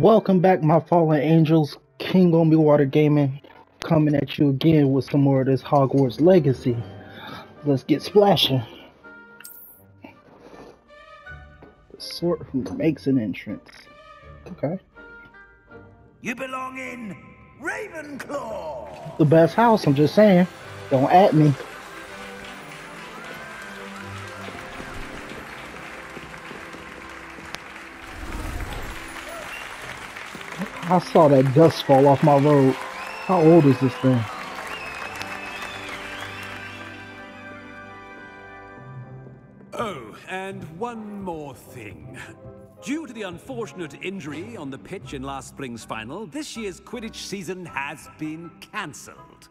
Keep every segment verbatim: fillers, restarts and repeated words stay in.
Welcome back, my Fallen Angels. Kingomiwater Gaming coming at you again with some more of this Hogwarts Legacy. Let's get splashing. The sort who makes an entrance. Okay. You belong in Ravenclaw. The best house, I'm just saying. Don't at me. I saw that dust fall off my road. How old is this thing? Oh, and one more thing. Due to the unfortunate injury on the pitch in last spring's final, this year's Quidditch season has been cancelled.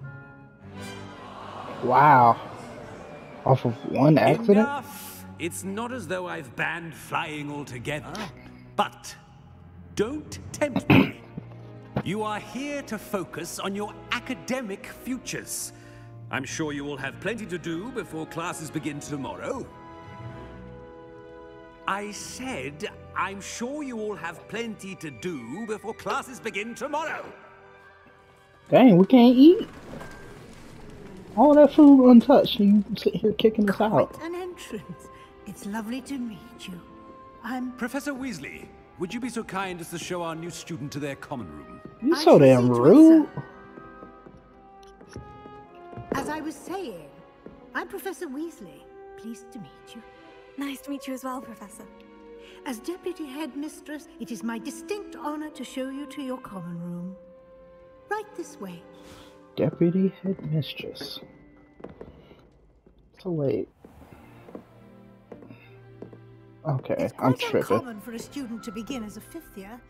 Wow. Off of one accident? Enough. It's not as though I've banned flying altogether, but don't tempt me. You are here to focus on your academic futures. I'm sure you will have plenty to do before classes begin tomorrow. I said, I'm sure you all have plenty to do before classes begin tomorrow. Dang, we can't eat. All that food untouched, and you sit here kicking us out. Quite an entrance. It's lovely to meet you. I'm Professor Weasley. Would you be so kind as to show our new student to their common room? You're so damn rude. As I was saying, I'm Professor Weasley. Pleased to meet you. Nice to meet you as well, Professor. As Deputy Headmistress, it is my distinct honor to show you to your common room. Right this way. Deputy Headmistress. So wait. Okay, it's quite I'm tripping. Uncommon for a student to begin as a fifth year.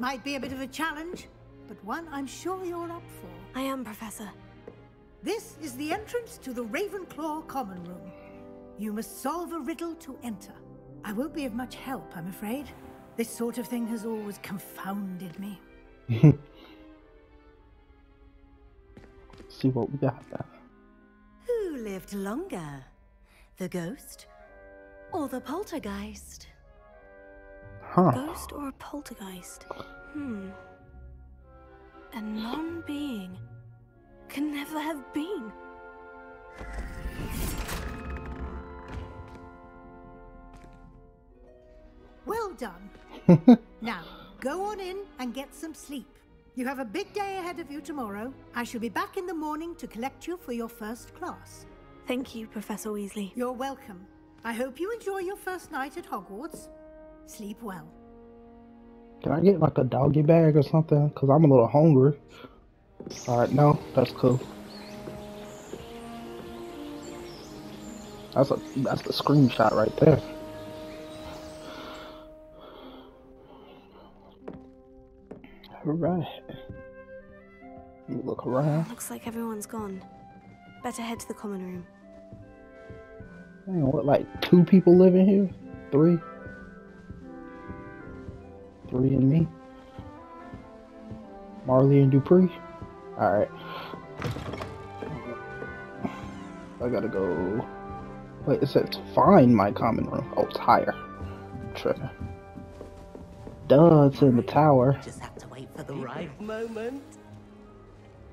Might be a bit of a challenge, but one I'm sure you're up for. I am, Professor. This is the entrance to the Ravenclaw Common Room. You must solve a riddle to enter. I won't be of much help, I'm afraid. This sort of thing has always confounded me. See what we got there. Who lived longer? The ghost? Or the poltergeist. Huh. Ghost or poltergeist? Hmm. A non-being can never have been. Well done. Now, go on in and get some sleep. You have a big day ahead of you tomorrow. I shall be back in the morning to collect you for your first class. Thank you, Professor Weasley. You're welcome. I hope you enjoy your first night at Hogwarts. Sleep well. Can I get like a doggy bag or something? Because I'm a little hungry. Alright, no, that's cool. That's a that's the screenshot right there. Alright. Let me look around. Looks like everyone's gone. Better head to the common room. Dang, what, like two people living here? Three? Three and me? Marley and Dupree? Alright. I gotta go. Wait, it says find my common room. Oh, it's higher. Tripping. Duh, it's in the tower. Just have to wait for the right moment.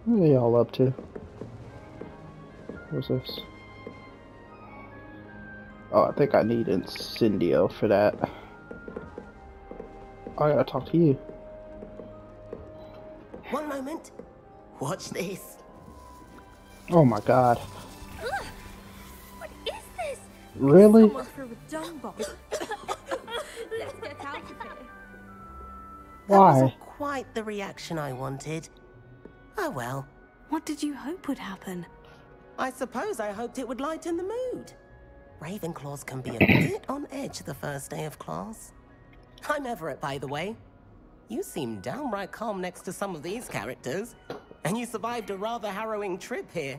What are y'all up to? What's this? Oh, I think I need Incendio for that. I gotta talk to you. One moment. Watch this. Oh my god. Ugh. What is this? Really? Let's get out of here. Why? That wasn't quite the reaction I wanted. Oh well. What did you hope would happen? I suppose I hoped it would lighten the mood. Ravenclaws can be a bit on edge the first day of class. I'm Everett, by the way. You seem downright calm next to some of these characters, and you survived a rather harrowing trip here.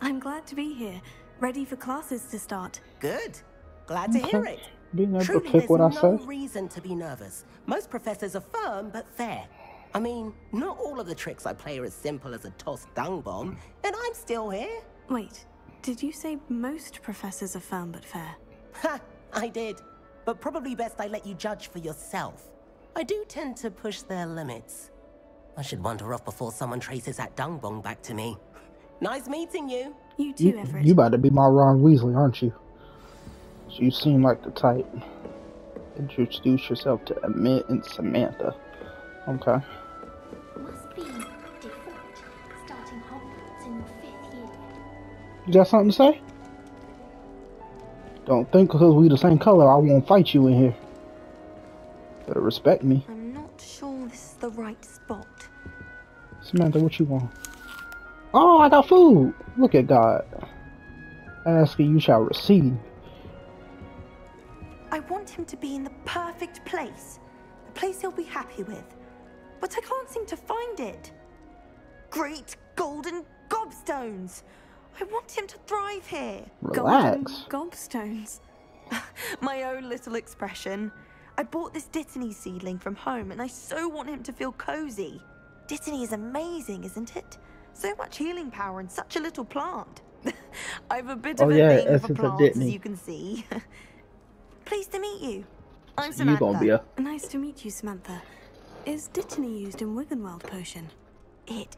I'm glad to be here, ready for classes to start. Good. Glad to hear it. Being able to pick what I say. Truly, there's no reason to be nervous. Most professors are firm but fair. I mean, not all of the tricks I play are as simple as a tossed dung bomb, and I'm still here. Wait, did you say most professors are firm but fair? Ha, I did. but probably best I let you judge for yourself. I do tend to push their limits. I should wander off before someone traces that dung bong back to me. Nice meeting you. You too, you, Everett. You about to be my Ron Weasley, aren't you? So you seem like the type. Introduce yourself to Amit and Samantha. Okay. Must be different. Starting Hogwarts in your fifth year. You got something to say? Don't think because we the same color, I won't fight you in here. Better respect me. I'm not sure this is the right spot. Samantha, what you want? Oh, I got food! Look at God. Ask and you shall receive. I want him to be in the perfect place. A place he'll be happy with. But I can't seem to find it. Great golden gobstones! I want him to thrive here. Relax. Golden gobstones. My own little expression. I bought this Dittany seedling from home and I so want him to feel cozy. Dittany is amazing, isn't it? So much healing power in such a little plant. I've a bit oh, of a yeah, thing for plants, as you can see. Pleased to meet you. I'm Samantha. You a... Nice to meet you, Samantha. Is Dittany used in Wiggenweld potion? It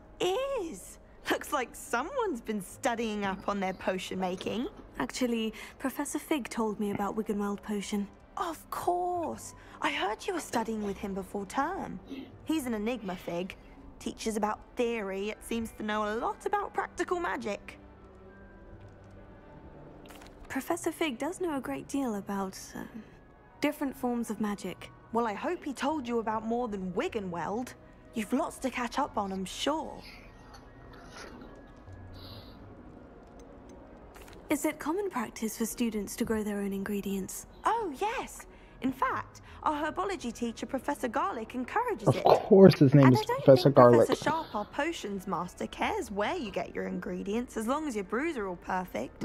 is. Looks like someone's been studying up on their potion making. Actually, Professor Fig told me about Wiggenweld potion. Of course. I heard you were studying with him before term. He's an enigma, Fig. Teaches about theory, it seems to know a lot about practical magic. Professor Fig does know a great deal about uh, different forms of magic. Well, I hope he told you about more than Wiggenweld. You've lots to catch up on, I'm sure. Is it common practice for students to grow their own ingredients? Oh, yes. In fact, our Herbology teacher, Professor Garlick, encourages it. Of course his name is Professor Garlick. Professor Sharp, our potions master, cares where you get your ingredients, as long as your brews are all perfect.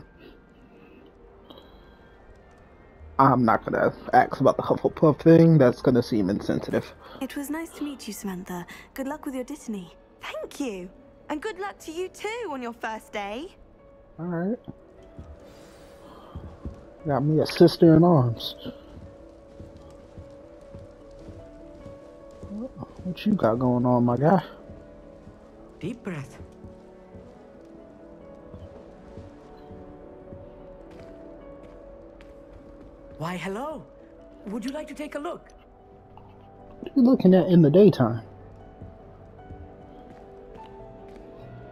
I'm not going to ask about the Hufflepuff thing. That's going to seem insensitive. It was nice to meet you, Samantha. Good luck with your Dittany. Thank you. And good luck to you, too, on your first day. All right. Got me a sister in arms. What you got going on, my guy? Deep breath. Why, hello. Would you like to take a look? What are you looking at in the daytime?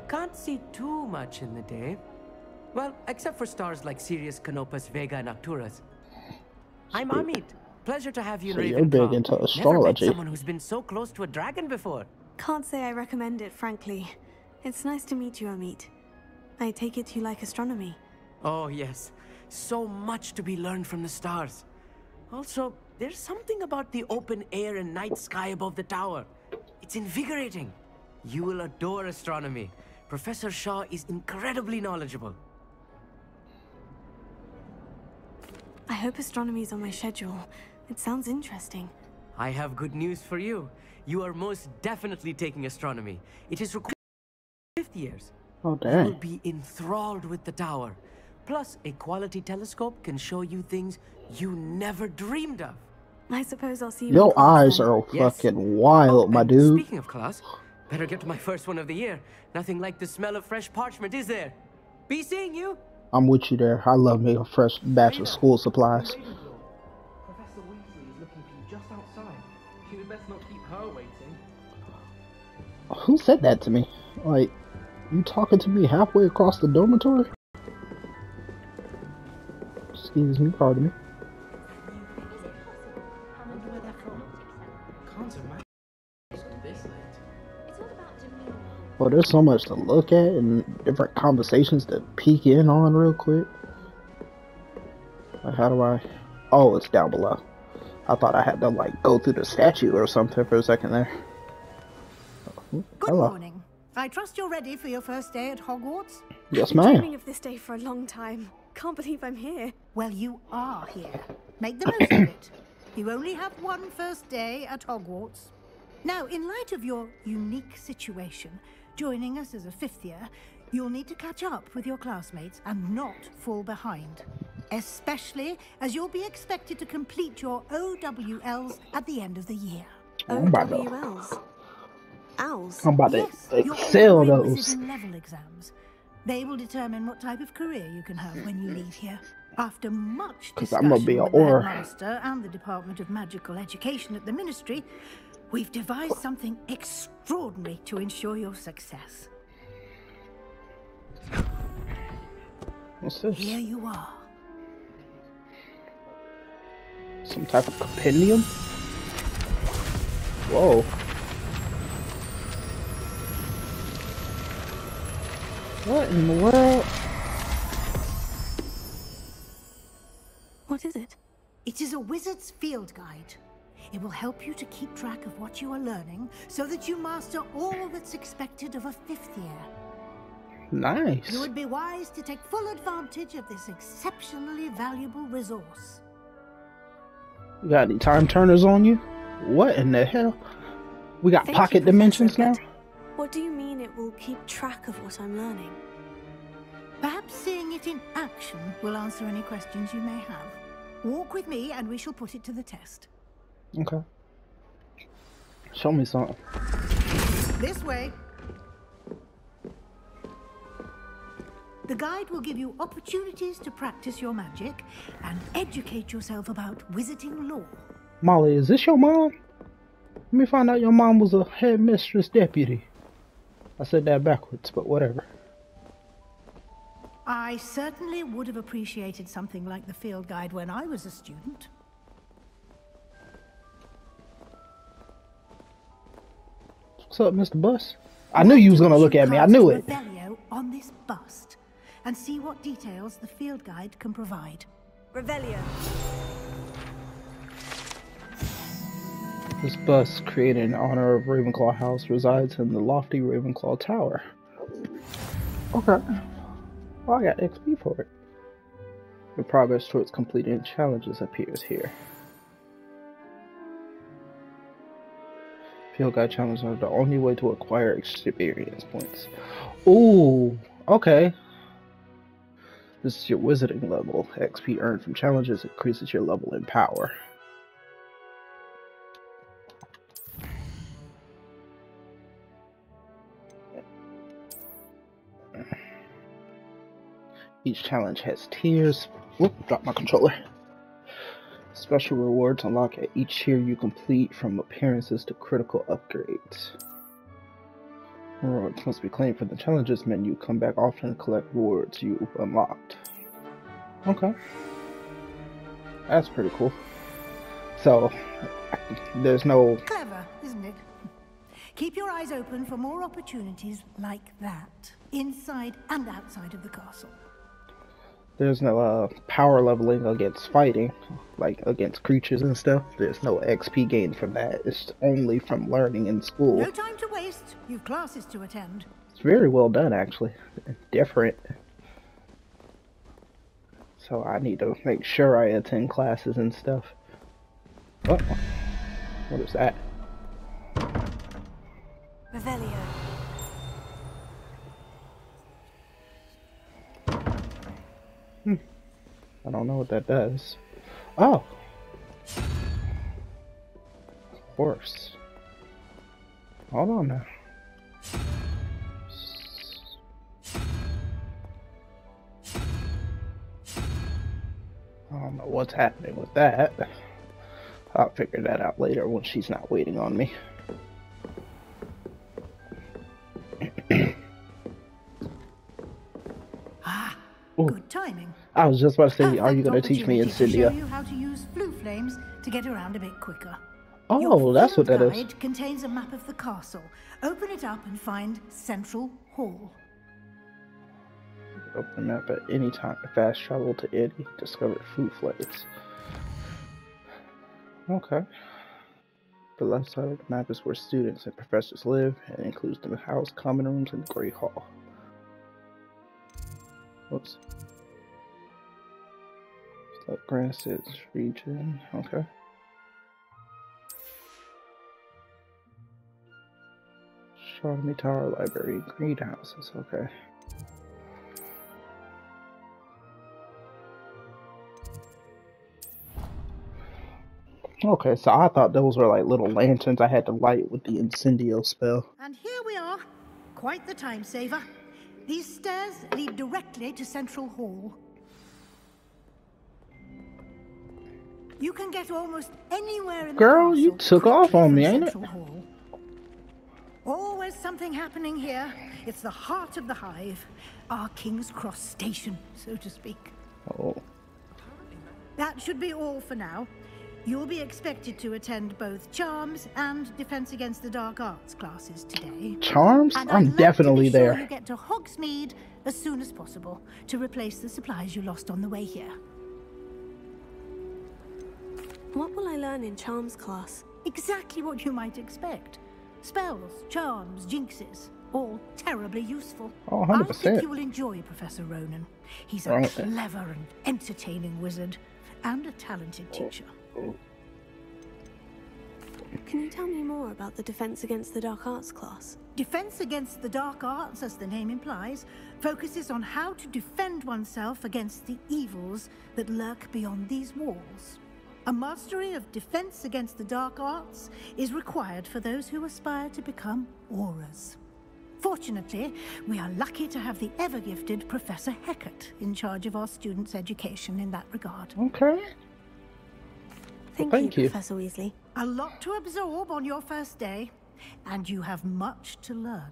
Can't see too much in the day. Well, except for stars like Sirius, Canopus, Vega, and Arcturus. I'm Amit. Pleasure to have you. So you're big into astrology. Never met someone who's been so close to a dragon before. Can't say I recommend it, frankly. It's nice to meet you, Amit. I take it you like astronomy. Oh, yes. So much to be learned from the stars. Also, there's something about the open air and night sky above the tower. It's invigorating. You will adore astronomy. Professor Shaw is incredibly knowledgeable. I hope astronomy is on my schedule. It sounds interesting. I have good news for you. You are most definitely taking astronomy. It is required for fifth years. Oh, dang. You will be enthralled with the tower. Plus, a quality telescope can show you things you never dreamed of. I suppose I'll see you. Your eyes are yes. fucking wild, oh, my dude. Speaking of class, better get to my first one of the year. Nothing like the smell of fresh parchment, is there? Be seeing you. I'm with you there. I love me a fresh batch of school supplies. Professor Weasley is looking for you just outside. She would best not keep her waiting. Who said that to me? Like, you talking to me halfway across the dormitory? Excuse me, pardon me. I wonder where they're from. Can't imagine this late. It's all about demeanor. Well, there's so much to look at and different conversations to peek in on real quick. Like, how do I... Oh, it's down below. I thought I had to, like, go through the statue or something for a second there. Good Hello. morning. I trust you're ready for your first day at Hogwarts? Yes, ma'am. I've been dreaming of this day for a long time. Can't believe I'm here. Well, you are here. Make the most of it. You only have one first day at Hogwarts. Now, in light of your unique situation... Joining us as a fifth year, you'll need to catch up with your classmates and not fall behind. especially as you'll be expected to complete your O W Ls at the end of the year. O W Ls? Owls? I'm about to yes, excel those. Level exams. They will determine what type of career you can have when you leave here. After much discussion with the headmaster and the Department of Magical Education at the Ministry, we've devised something extraordinary to ensure your success. What's this? Here you are. Some type of compendium? Whoa. What in the world? What is it? It is a wizard's field guide. It will help you to keep track of what you are learning so that you master all that's expected of a fifth year. Nice. You would be wise to take full advantage of this exceptionally valuable resource. You got any time turners on you? What in the hell? We got Thank pocket dimensions now? What do you mean it will keep track of what I'm learning? Perhaps seeing it in action will answer any questions you may have. Walk with me and we shall put it to the test. Okay. Show me something. This way. The guide will give you opportunities to practice your magic and educate yourself about wizarding lore. Molly, is this your mom? Let me find out your mom was a headmistress deputy. I said that backwards, but whatever. I certainly would have appreciated something like the field guide when I was a student. What's up, Mister Bus? I knew you was gonna look at me. I knew it. Revelio on this bust and see what details the field guide can provide. Revelio. This bust, created in honor of Ravenclaw House, resides in the lofty Ravenclaw Tower. Okay. Oh, I got X P for it. The progress towards completing challenges appears here. Field guide challenges are the only way to acquire experience points. Ooh, okay. This is your wizarding level. X P earned from challenges increases your level in power. Each challenge has tiers. Whoop, dropped my controller. Special rewards unlock at each tier you complete, from appearances to critical upgrades. Rewards must be claimed from the challenges menu. Come back often and collect rewards you've unlocked. Okay. That's pretty cool. So, there's no... Clever, isn't it? Keep your eyes open for more opportunities like that, inside and outside of the castle. There's no uh, power leveling against fighting, like against creatures and stuff. There's no X P gained from that. It's only from learning in school. No time to waste. You've classes to attend. It's very well done, actually. Different. So I need to make sure I attend classes and stuff. Oh, what is that? Revelio. Hmm. I don't know what that does. Oh! Of course. Hold on now. I don't know what's happening with that. I'll figure that out later when she's not waiting on me. Good timing. I was just about to say, are you going to teach me Incendio? Show you how to use blue flames to get around a bit quicker. Oh, that's what that is. Your guide contains a map of the castle. Open it up and find Central Hall. Open the map at any time. Fast travel to any discovered food flames. Okay. The left side of the map is where students and professors live, and includes the house, common rooms, and the Great Hall. Whoops. Stop Grandstate's region. Okay. Astronomy Tower, Library, Greenhouses. Okay. Okay, so I thought those were like little lanterns I had to light with the Incendio spell. And here we are. Quite the time saver. These stairs lead directly to Central Hall. You can get almost anywhere in the Girl, you took off on me, ain't it? Hall. Always something happening here. It's the heart of the hive. Our King's Cross Station, so to speak. Oh. That should be all for now. You'll be expected to attend both Charms and Defense Against the Dark Arts classes today. Charms? And I'm definitely to be sure there. You get to Hogsmeade as soon as possible to replace the supplies you lost on the way here. What will I learn in Charms class? Exactly what you might expect. Spells, charms, jinxes, all terribly useful. Oh, one hundred percent. I think you will enjoy Professor Ronan. He's a okay. clever and entertaining wizard and a talented teacher. Oh. Can you tell me more about the Defense Against the Dark Arts class? Defense Against the Dark Arts, as the name implies, focuses on how to defend oneself against the evils that lurk beyond these walls. A mastery of Defense Against the Dark Arts is required for those who aspire to become auras. Fortunately, we are lucky to have the ever-gifted Professor Heckett in charge of our students' education in that regard. Okay. Thank, well, thank you, you, Professor Weasley. A lot to absorb on your first day, and you have much to learn.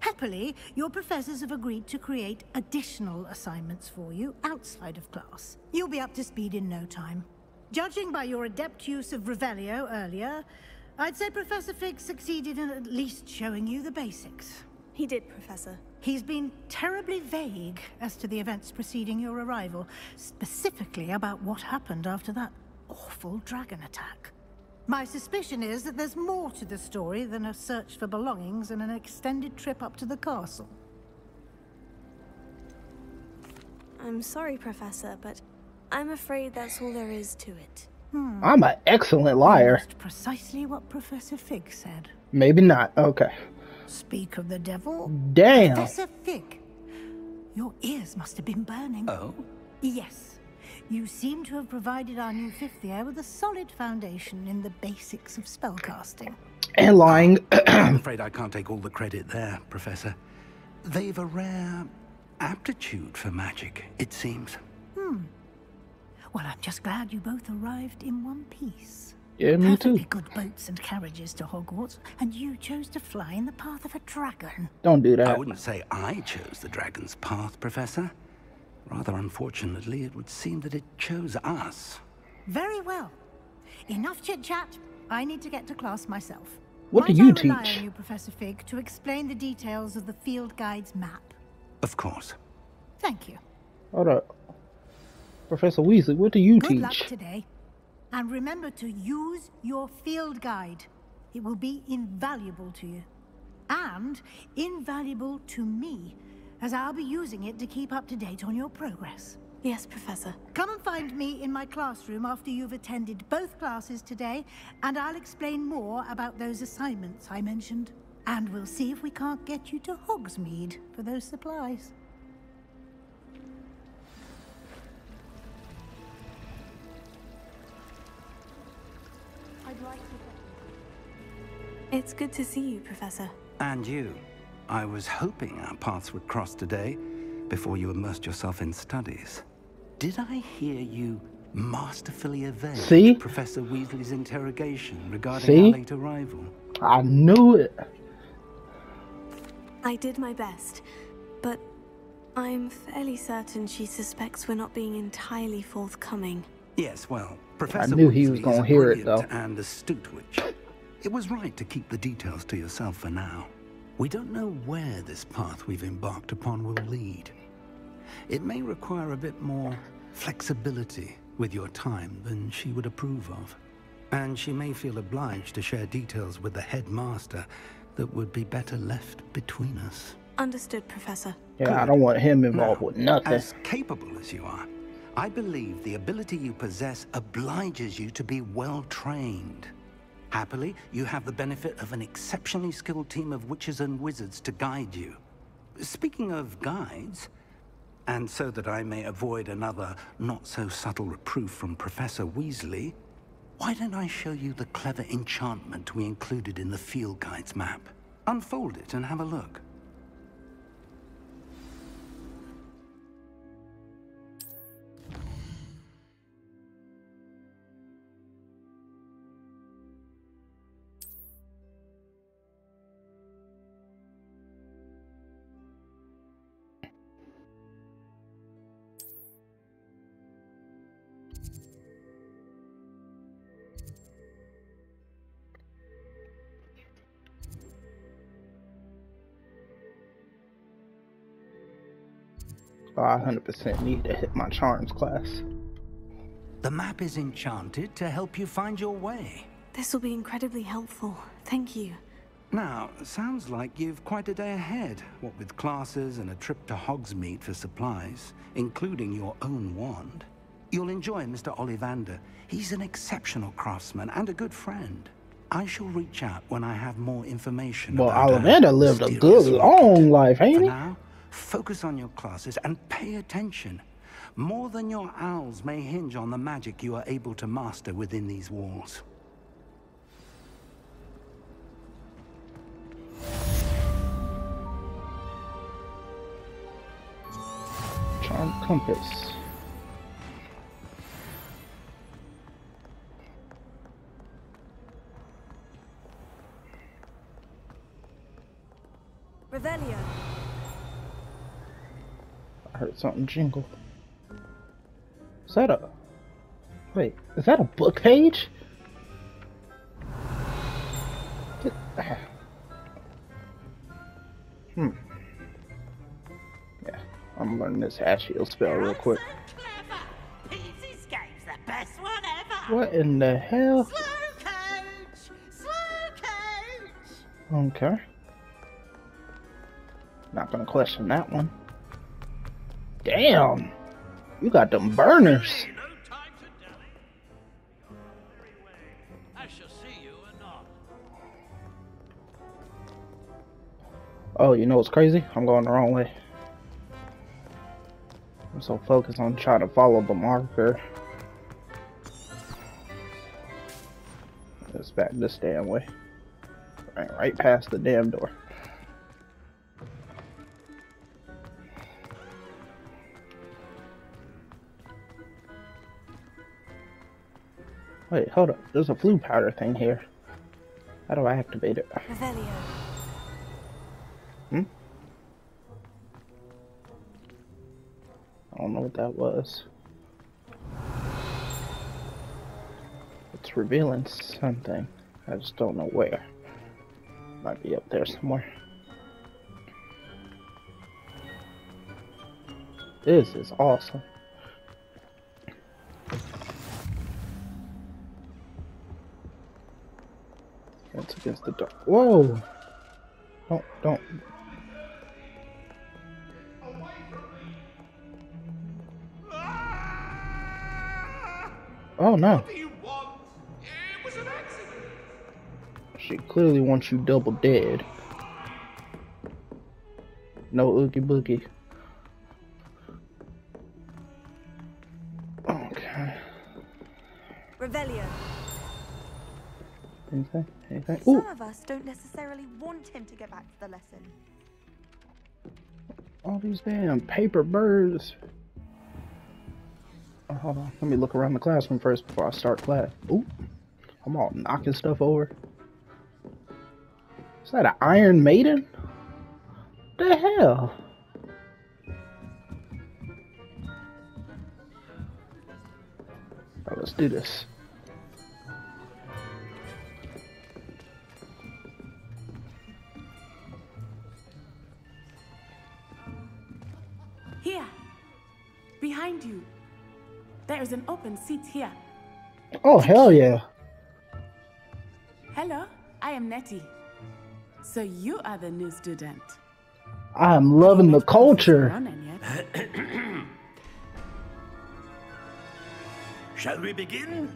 Happily, your professors have agreed to create additional assignments for you outside of class. You'll be up to speed in no time. Judging by your adept use of Revelio earlier, I'd say Professor Fig succeeded in at least showing you the basics. He did, Professor. He's been terribly vague as to the events preceding your arrival, specifically about what happened after that awful dragon attack. My suspicion is that there's more to the story than a search for belongings and an extended trip up to the castle. I'm sorry, Professor, but I'm afraid that's all there is to it. Hmm. I'm an excellent liar. That's precisely what Professor Fig said. Maybe not. Okay. Speak of the devil. Damn. Professor Fig, your ears must have been burning. Oh? Yes. You seem to have provided our new fifth year with a solid foundation in the basics of spellcasting. And lying. I'm afraid I can't take all the credit there, Professor. They've a rare aptitude for magic, it seems. Hmm. Well, I'm just glad you both arrived in one piece. Yeah, me too. Perfectly good boats and carriages to Hogwarts, and you chose to fly in the path of a dragon. Don't do that. I wouldn't say I chose the dragon's path, Professor. Rather unfortunately, it would seem that it chose us. Very well. Enough chit-chat. I need to get to class myself. What do you teach? Might I rely on you, Professor Fig, to explain the details of the field guide's map? Of course. Thank you. Hold up. Professor Weasley, what do you teach? Good luck today. And remember to use your field guide. It will be invaluable to you. And invaluable to me, as I'll be using it to keep up to date on your progress. Yes, Professor. Come and find me in my classroom after you've attended both classes today, and I'll explain more about those assignments I mentioned. And we'll see if we can't get you to Hogsmeade for those supplies. I'd like to... It's good to see you, Professor. And you. I was hoping our paths would cross today, before you immersed yourself in studies. Did I hear you masterfully evade See? Professor Weasley's interrogation regarding See? Our late arrival? I knew it! I did my best, but I'm fairly certain she suspects we're not being entirely forthcoming. Yes, well, Professor I knew Weasley he was gonna hear it, though. And astute witch. It was right to keep the details to yourself for now. We don't know where this path we've embarked upon will lead. It may require a bit more flexibility with your time than she would approve of. And she may feel obliged to share details with the headmaster that would be better left between us. Understood, Professor. Yeah, Good. I don't want him involved now, with nothing. As capable as you are, I believe the ability you possess obliges you to be well-trained. Happily, you have the benefit of an exceptionally skilled team of witches and wizards to guide you. Speaking of guides, and so that I may avoid another not-so-subtle reproof from Professor Weasley, Why don't I show you the clever enchantment we included in the field guide's map? Unfold it and have a look. I one hundred percent need to hit my charms class. The map is enchanted to help you find your way. This will be incredibly helpful. Thank you. Now, sounds like you've quite a day ahead, what with classes and a trip to Hogsmeade for supplies, including your own wand. You'll enjoy Mister Ollivander. He's an exceptional craftsman and a good friend. I shall reach out when I have more information. Well, Ollivander lived a good long life, ain't he? Focus on your classes and pay attention. More than your owls may hinge on the magic you are able to master within these walls. Charm compass. Revelio. Heard something jingle. Is that a wait? Is that a book page? Get... hmm. Yeah, I'm learning this Accio spell real quick. So the best one ever. What in the hell? Slow coach, slow coach. Okay. Not gonna question that one. Damn, you got them burners. Oh, you know what's crazy? I'm going the wrong way. I'm so focused on trying to follow the marker. It's back this damn way. Right, right past the damn door. Wait, hold up. There's a flu powder thing here. How do I activate it? Revelio. Hmm? I don't know what that was. It's revealing something. I just don't know where. Might be up there somewhere. This is awesome. It's against the dark. Whoa! Don't, don't. Oh no. What do you want? It was an accident. She clearly wants you double dead. No oogie boogie. Okay. Revelio. Anything? Anything? Some Ooh. of us don't necessarily want him to get back to the lesson. All these damn paper birds. Oh, hold on. Let me look around the classroom first before I start class. Ooh. I'm all knocking stuff over. Is that an Iron Maiden? What the hell? Right, let's do this. Behind you, there is an open seat here. Oh, hell yeah. Hello, I am Nettie. So you are the new student. I am loving the culture. Shall we begin?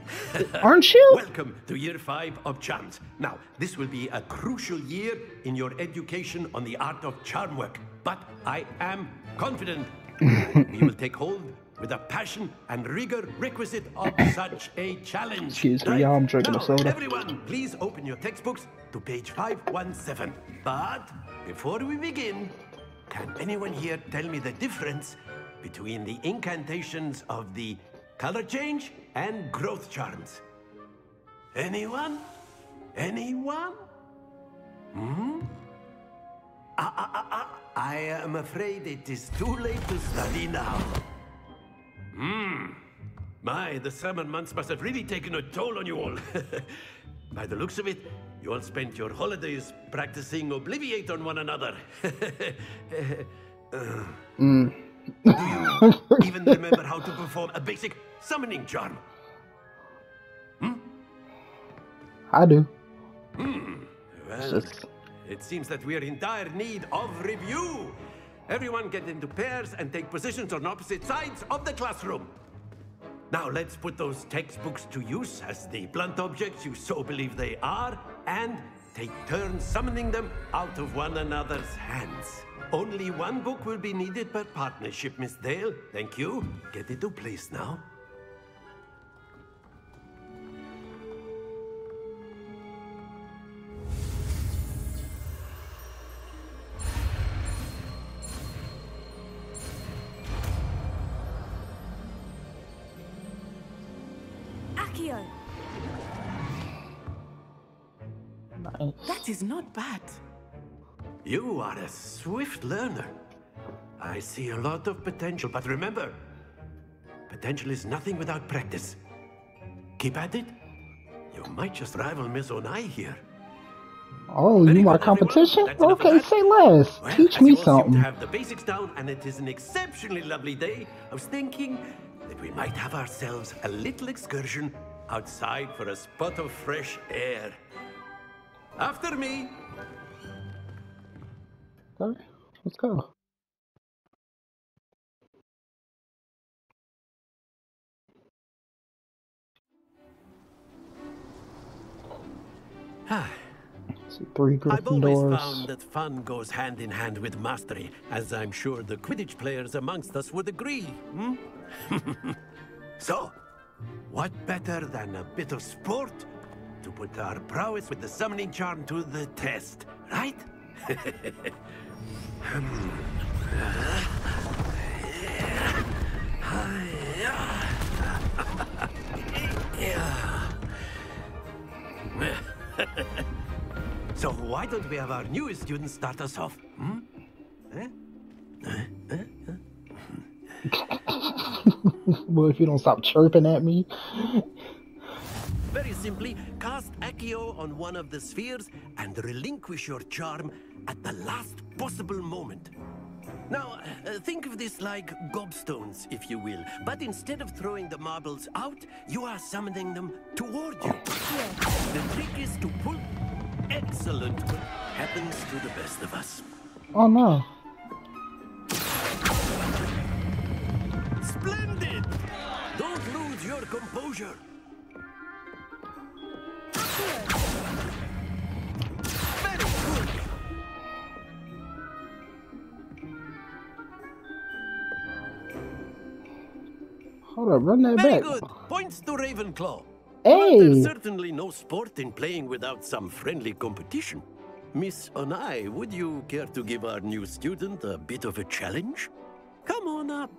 Aren't you? Welcome to year five of charms. Now, this will be a crucial year in your education on the art of charm work. But I am confident. We will take hold with the passion and rigor requisite of such a challenge. Excuse me, yeah, I'm drinking a soda. Everyone, please open your textbooks to page five one seven. But before we begin, can anyone here tell me the difference between the incantations of the color change and growth charms? Anyone? Anyone? Hmm? Ah, ah, ah, ah. I am afraid it is too late to study now. Hmm. My, the summer months must have really taken a toll on you all. By the looks of it, you all spent your holidays practicing Obliviate on one another. uh, mm. Do you even remember how to perform a basic summoning charm? Hmm? I do. Hmm. Well, it seems that we are in dire need of review. Everyone get into pairs and take positions on opposite sides of the classroom. Now let's put those textbooks to use as the blunt objects you so believe they are, and take turns summoning them out of one another's hands. Only one book will be needed per partnership, Miss Dale. Thank you. Get into place now. That is not bad. You are a swift learner. I see a lot of potential, but remember, potential is nothing without practice. Keep at it. You might just rival Miss Onai here. Oh, very you want competition? Okay, say less. Well, teach me something. To have the basics down, and it is an exceptionally lovely day. I was thinking that we might have ourselves a little excursion outside for a spot of fresh air. After me. Okay, let's go. Three Gryffindors. I've always found that fun goes hand in hand with mastery, as I'm sure the Quidditch players amongst us would agree. Hmm? So, what better than a bit of sport to put our prowess with the summoning charm to the test, right? So why don't we have our newest student start us off? Hmm? Huh? Huh? Huh? Well, if you don't stop chirping at me. Very simply, cast Accio on one of the spheres and relinquish your charm at the last possible moment. Now, uh, think of this like gobstones, if you will. But instead of throwing the marbles out, you are summoning them toward you. The trick is to pull... Excellent. Happens to the best of us. Oh, no. Splendid! Don't lose your composure. Very good. Hold up, run that Very back. Good. Points to Ravenclaw. Hey. There's certainly no sport in playing without some friendly competition. Miss Onai, would you care to give our new student a bit of a challenge? Come on up.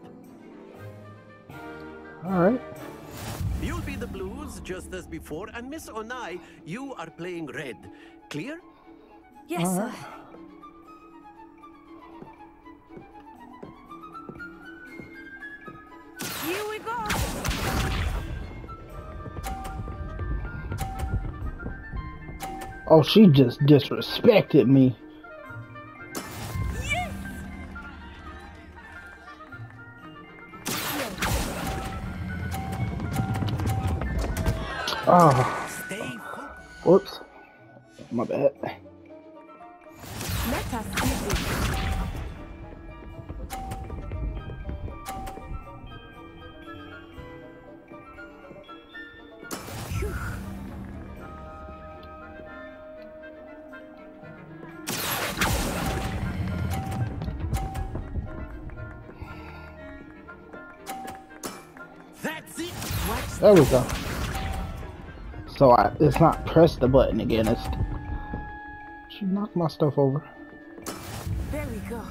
All right. You'll be the blues just as before, and Miss Onai, you are playing red. Clear? Yes, all right. Sir. Here we go. Oh, she just disrespected me. Oh. Whoops. My bad. Let us see. There we go. So I, it's not press the button again. It's she knocked my stuff over. There we go.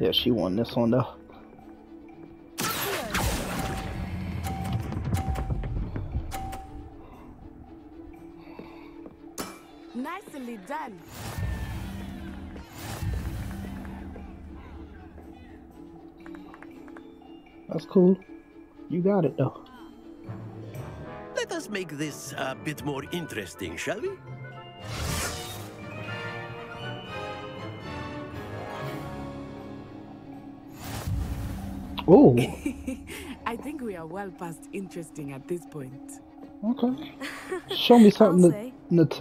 Yeah, she won this one though. Nicely done. That's cool. You got it though. Let us make this a bit more interesting, shall we? Oh. I think we are well past interesting at this point. Okay. Show me something that.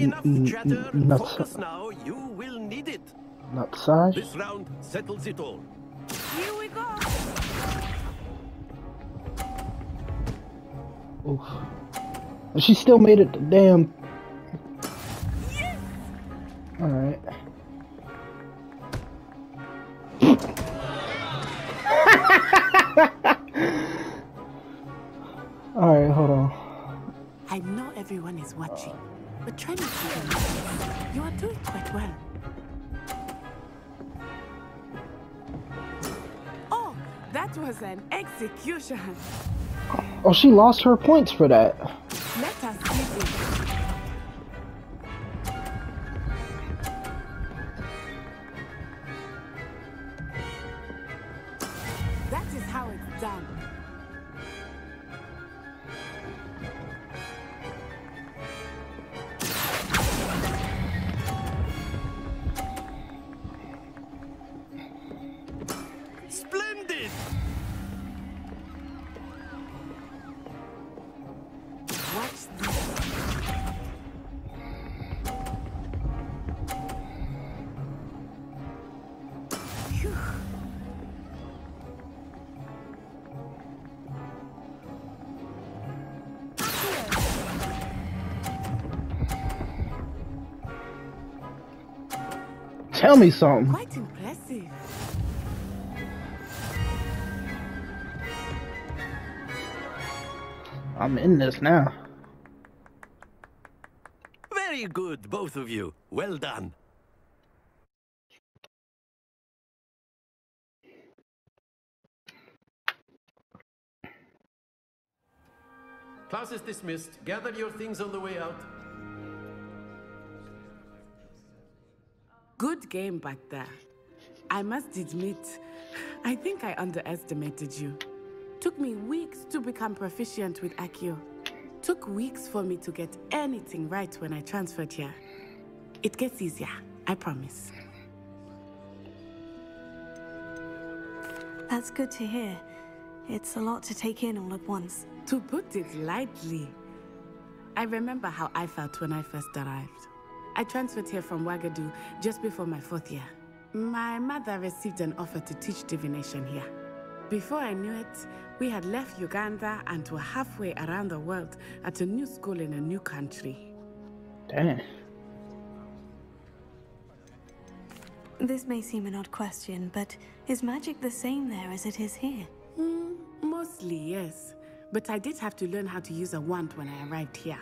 Enough chatter. Focus now. You will need it. Not side. This round settles it all. Here we go. Oof. And she still made it to damn. Yes! Alright. Alright, hold on. I know everyone is watching, but try not to. You are doing quite well. Oh, that was an execution. Oh, she lost her points for that. Let us see it. That is how it's done. Splendid. Tell me something. Quite impressive. I'm in this now. Very good, both of you. Well done. Class is dismissed. Gather your things on the way out. Good game back there. I must admit, I think I underestimated you. Took me weeks to become proficient with Accio. Took weeks for me to get anything right when I transferred here. It gets easier, I promise. That's good to hear. It's a lot to take in all at once. To put it lightly, I remember how I felt when I first arrived. I transferred here from Wagadu just before my fourth year. My mother received an offer to teach divination here. Before I knew it, we had left Uganda and were halfway around the world at a new school in a new country. Damn. This may seem an odd question, but is magic the same there as it is here? Mm, mostly, yes. But I did have to learn how to use a wand when I arrived here.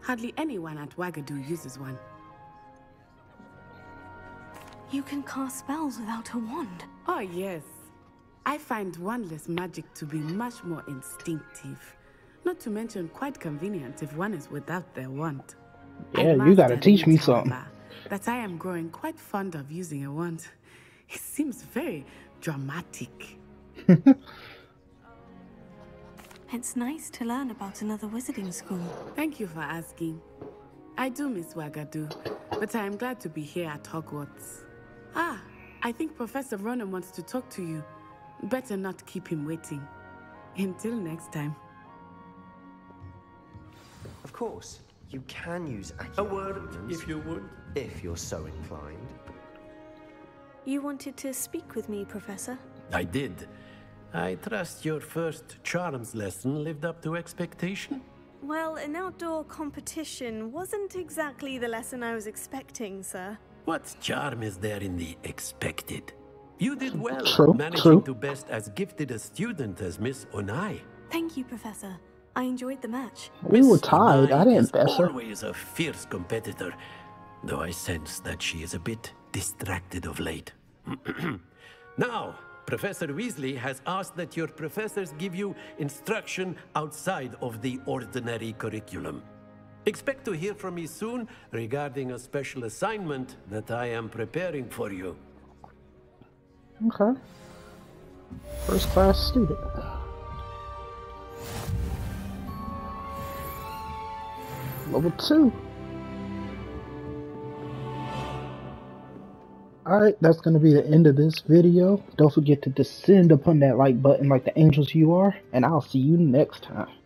Hardly anyone at Wagadu uses one. You can cast spells without a wand. Oh, yes. I find wandless magic to be much more instinctive. Not to mention quite convenient if one is without their wand. Yeah, you gotta teach me something. That I am growing quite fond of using a wand. It seems very dramatic. It's nice to learn about another wizarding school. Thank you for asking. I do miss Wagadu, but I am glad to be here at Hogwarts. Ah, I think Professor Ronan wants to talk to you. Better not keep him waiting. Until next time. Of course, you can use Accio. A word, if you would. If you're so inclined. You wanted to speak with me, Professor? I did. I trust your first charms lesson lived up to expectation? Well, an outdoor competition wasn't exactly the lesson I was expecting, sir. What charm is there in the expected? You did well, true, managing true. to best as gifted a student as Miss Onai. Thank you, Professor. I enjoyed the match. We were tied. I didn't best her. Always a fierce competitor, though I sense that she is a bit distracted of late. Now, Professor Weasley has asked that your professors give you instruction outside of the ordinary curriculum. Expect to hear from me soon regarding a special assignment that I am preparing for you. Okay. First class student. Level two. Alright, that's going to be the end of this video. Don't forget to descend upon that like button like the angels you are, and I'll see you next time.